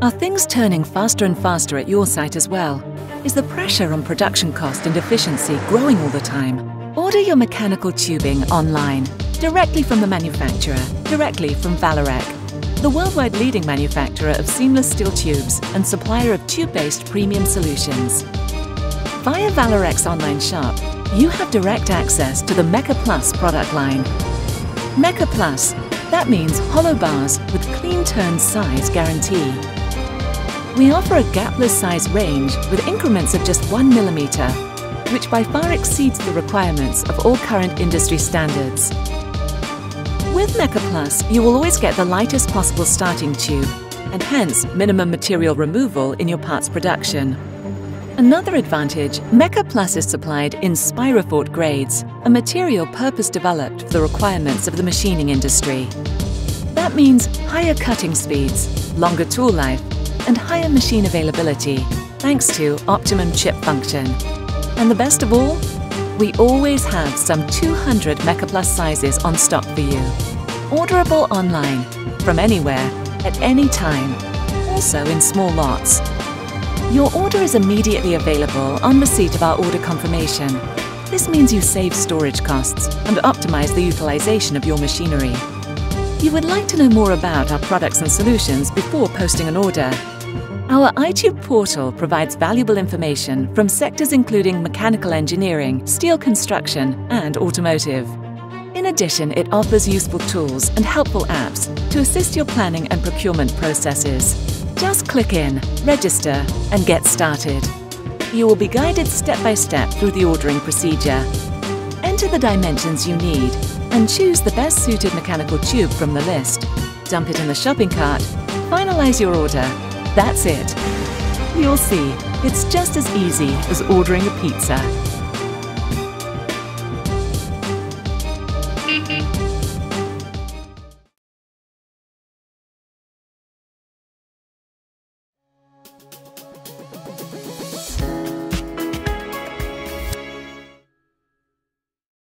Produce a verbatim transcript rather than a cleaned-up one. Are things turning faster and faster at your site as well? Is the pressure on production cost and efficiency growing all the time? Order your mechanical tubing online, directly from the manufacturer, directly from Vallourec, the worldwide leading manufacturer of seamless steel tubes and supplier of tube-based premium solutions. Via Vallourec's online shop, you have direct access to the MECAPLUS product line. MECAPLUS, that means hollow bars with clean turn size guarantee. We offer a gapless size range with increments of just one millimeter, which by far exceeds the requirements of all current industry standards. With MECAPLUS, you will always get the lightest possible starting tube and hence minimum material removal in your parts production. Another advantage, MECAPLUS is supplied in Spirofort grades, a material purpose-developed for the requirements of the machining industry. That means higher cutting speeds, longer tool life, and higher machine availability, thanks to optimum chip function. And the best of all, we always have some two hundred MECAPLUS sizes on stock for you. Orderable online, from anywhere, at any time, also in small lots. Your order is immediately available on receipt of our order confirmation. This means you save storage costs and optimize the utilization of your machinery. You would like to know more about our products and solutions before posting an order? Our iTube portal provides valuable information from sectors including mechanical engineering, steel construction, and automotive. In addition, it offers useful tools and helpful apps to assist your planning and procurement processes. Just click in, register, and get started. You will be guided step by step through the ordering procedure. Enter the dimensions you need and choose the best suited mechanical tube from the list. Dump it in the shopping cart, finalize your order. That's it. You'll see, it's just as easy as ordering a pizza.